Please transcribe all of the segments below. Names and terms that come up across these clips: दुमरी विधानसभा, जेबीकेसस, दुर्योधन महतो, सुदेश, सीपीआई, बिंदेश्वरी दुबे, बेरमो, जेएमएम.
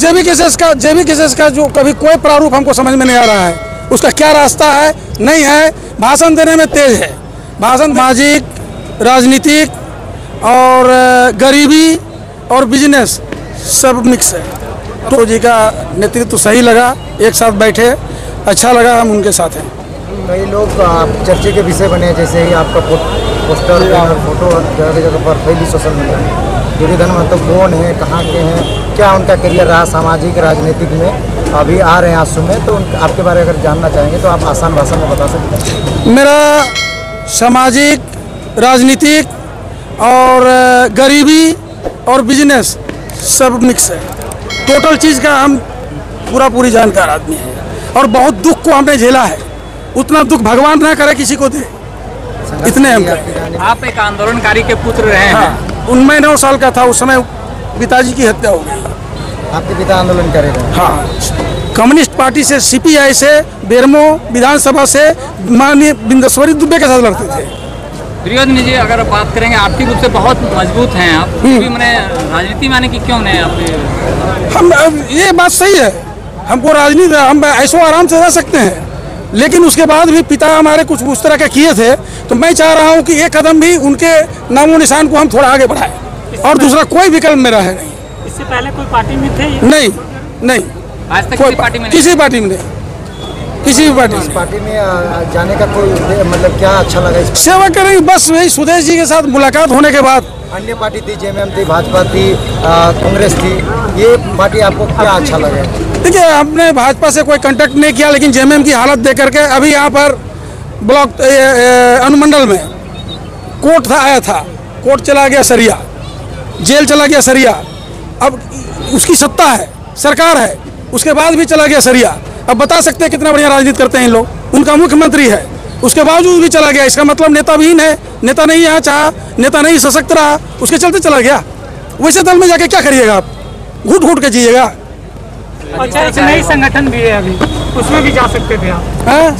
जेबीकेसस का जो कभी कोई प्रारूप हमको समझ में नहीं आ रहा है, उसका क्या रास्ता है नहीं है। भाषण देने में तेज है, भाषण सामाजिक, राजनीतिक और गरीबी और बिजनेस सब मिक्स है। तो जी का नेतृत्व तो सही लगा, एक साथ बैठे अच्छा लगा, हम उनके साथ हैं। कई लोग चर्चे के विषय बने, जैसे ही आपका पोस्टर और फोटो जगह जगह पर फैली सोशल मीडिया में। दुर्योधन महतो कौन है, कहाँ के हैं, क्या उनका करियर रहा सामाजिक राजनीतिक में, अभी आ रहे हैं आंसू में, तो आपके बारे में अगर जानना चाहेंगे तो आप आसान भाषा में बता सकते हैं। मेरा सामाजिक, राजनीतिक और गरीबी और बिजनेस सब मिक्स है, टोटल चीज़ का हम पूरा पूरी जानकार आदमी है। और बहुत दुख को हमने झेला है, उतना दुख भगवान ना करे किसी को दे, इतने हम करें। आप एक आंदोलनकारी के पुत्र रहे हैं। हाँ, उनमें 9 साल का था, उस समय पिताजी की हत्या हो गई। आपके पिता आंदोलन करे थे? हाँ, कम्युनिस्ट पार्टी से, सीपीआई से, बेरमो विधानसभा से माननीय बिंदेश्वरी दुबे के साथ लड़ते थे। दुर्योधन जी अगर बात करेंगे, आपकी रूप से बहुत मजबूत हैं आप, मैंने राजनीति माने की क्यों नहीं आप? हम ये बात सही है, हमको राजनीति हम ऐसा आराम से रह सकते हैं, लेकिन उसके बाद भी पिता हमारे कुछ उस तरह के किए थे, तो मैं चाह रहा हूं कि एक कदम भी उनके नामो निशान को हम थोड़ा आगे बढ़ाएं, और दूसरा कोई विकल्प मेरा है नहीं। इससे पहले कोई पार्टी में थे? नहीं, आज तक कोई पार्टी में किसी पार्टी में नहीं, किसी भी पार्टी में जाने का कोई मतलब क्या अच्छा लगा? सेवा करेंगे बस, वही सुदेश जी के साथ मुलाकात होने के बाद। अन्य पार्टी थी, जेएमएम थी, भाजपा थी, कांग्रेस थी, ये पार्टी आपको क्या अच्छा लगे? देखिए, हमने भाजपा से कोई कांटेक्ट नहीं किया, लेकिन जेएमएम की हालत देख करके अभी यहाँ पर ब्लॉक अनुमंडल में कोर्ट आया था, कोर्ट चला गया सरिया, जेल चला गया सरिया, अब उसकी सत्ता है, सरकार है, उसके बाद भी चला गया सरिया। अब बता सकते हैं कितना बढ़िया राजनीति करते हैं इन लोग, उनका मुख्यमंत्री है, उसके बावजूद भी चला गया। इसका मतलब नेताविहीन है, नेता नहीं यहाँ चाहा, नेता नहीं सशक्त रहा, उसके चलते चला गया। वैसे दल में जाके क्या करिएगा आप, घुट घुट के जिएगा। अच्छा, एक नई संगठन भी है अभी, उसमें भी जा सकते थे आप,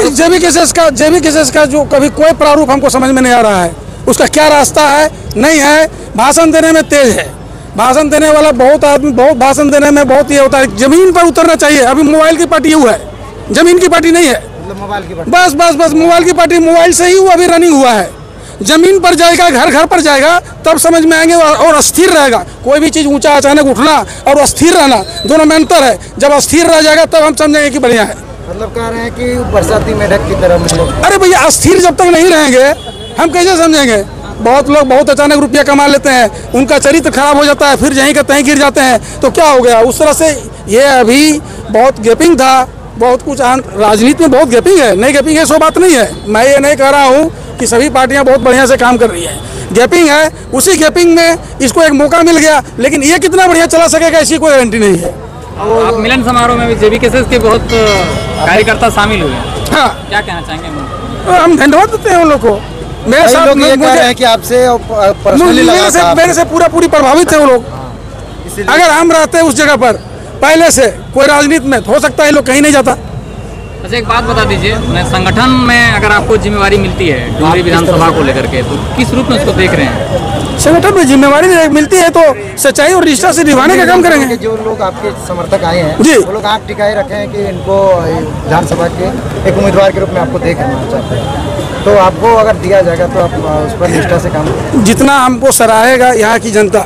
जेबीकेसस का जो कभी कोई प्रारूप हमको समझ में नहीं आ रहा है, उसका क्या रास्ता है नहीं है। भाषण देने में तेज है, भाषण देने वाला बहुत आदमी, बहुत भाषण देने में बहुत ये होता है, जमीन पर उतरना चाहिए। अभी मोबाइल की पार्टी हुआ है, जमीन की पार्टी नहीं है, मतलब मोबाइल की पार्टी। बस मोबाइल की पार्टी, मोबाइल से ही वो अभी रनिंग हुआ है। जमीन पर जाएगा, घर पर जाएगा, तब समझ में आएंगे और अस्थिर रहेगा। कोई भी चीज़ ऊंचा अचानक उठना और अस्थिर रहना, दोनों में अंतर है। जब अस्थिर रह जाएगा तब हम समझेंगे कि बढ़िया है। मतलब कह रहे हैं कि बरसाती मेढक की तरह। अरे भैया, अस्थिर जब तक नहीं रहेंगे हम कैसे समझेंगे। बहुत लोग बहुत अचानक रुपया कमा लेते हैं, उनका चरित्र खराब हो जाता है, फिर यहीं का तहीं गिर जाते हैं, तो क्या हो गया। उस तरह से ये अभी बहुत गैपिंग था, बहुत कुछ राजनीति में बहुत गैपिंग है। नहीं गैपिंग है सो बात नहीं है, मैं ये नहीं कह रहा हूँ कि सभी पार्टियाँ बहुत बढ़िया से काम कर रही हैं, गैपिंग है, उसी गैपिंग में इसको एक मौका मिल गया, लेकिन ये कितना बढ़िया चला सकेगा इसकी कोई गारंटी नहीं है। और आप मिलन समारोह में भी जेबीकेसस के बहुत कार्यकर्ता शामिल हुए हैं, हाँ, क्या कहना चाहेंगे? हम धन्यवाद देते हैं उन लोग को, मेरे साथ मेरे से पूरा पूरी प्रभावित है वो लोग। अगर हम रहते हैं उस जगह पर पहले से कोई राजनीति में, हो सकता है लोग कहीं नहीं जाता। अच्छा, एक बात बता दीजिए, मैं संगठन में अगर आपको जिम्मेवारी मिलती है दुमरी विधानसभा को लेकर के, तो किस रूप में उसको देख रहे हैं? संगठन में जिम्मेवारी मिलती है तो सच्चाई और रिश्ता से निभाने का काम करेंगे। जो लोग आपके समर्थक आए हैं जी, वो लोग आप टिकाए रखे हैं कि इनको विधानसभा के एक उम्मीदवार के रूप में आपको देखना चाहते हैं, तो आपको अगर दिया जाएगा तो आप उस पर निष्ठा से काम करेंगे। जितना हमको सराहेगा यहाँ की जनता,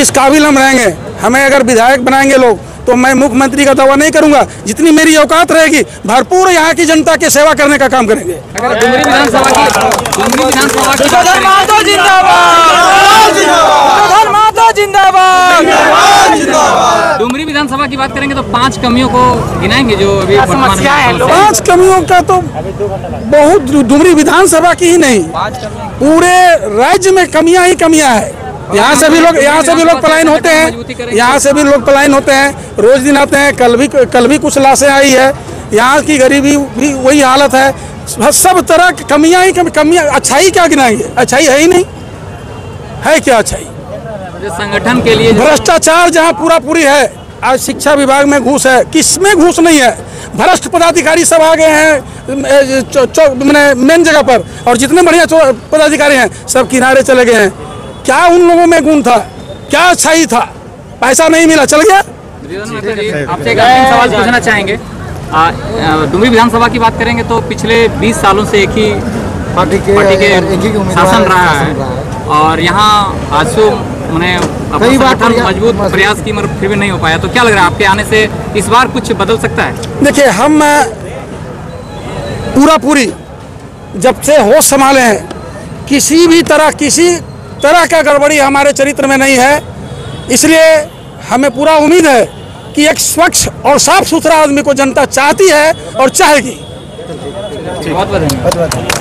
जिस काबिल हम रहेंगे, हमें अगर विधायक बनाएंगे लोग, तो मैं मुख्यमंत्री का दावा नहीं करूंगा, जितनी मेरी औकात रहेगी भरपूर यहाँ की जनता की सेवा करने का काम करेंगे। अगर दुमरी विधानसभा की बात करेंगे तो 5 कमियों को गिनाएंगे जो अभी समस्या है। 5 कमियों का तो बहुत, दुमरी विधानसभा की ही नहीं पूरे राज्य में कमियां ही कमियां है। यहाँ से भी लोग पलायन होते हैं, रोज दिन आते हैं। कल भी कुछ लाशें आई है, यहाँ की गरीबी भी वही हालत है, सब तरह की कमियाँ। अच्छाई क्या गिनाएंगे, अच्छाई है ही नहीं, है क्या अच्छाई संगठन के लिए? भ्रष्टाचार जहाँ पूरा पूरी है, आज शिक्षा विभाग में घूस है, किसमें घूस नहीं है। भ्रष्ट पदाधिकारी सब आ गए हैं मेन जगह पर, और जितने बढ़िया पदाधिकारी हैं सब किनारे चले गए हैं। क्या उन लोगों में गुण था, क्या अच्छाई था, पैसा नहीं मिला चल गया। आपसे एक सवाल पूछना चाहेंगे, दुमरी विधानसभा की बात करेंगे तो पिछले 20 सालों से एक ही पार्टी के शासन रहा है और यहाँ आज उन्हें मजबूत प्रयास की मगर फिर भी नहीं हो पाया, तो क्या लग रहा है आपके आने से इस बार कुछ बदल सकता है? देखिए हम पूरा पूरी जब से होश संभाले हैं किसी भी तरह का गड़बड़ी हमारे चरित्र में नहीं है, इसलिए हमें पूरा उम्मीद है कि एक स्वच्छ और साफ सुथरा आदमी को जनता चाहती है और चाहेगी। बहुत बहुत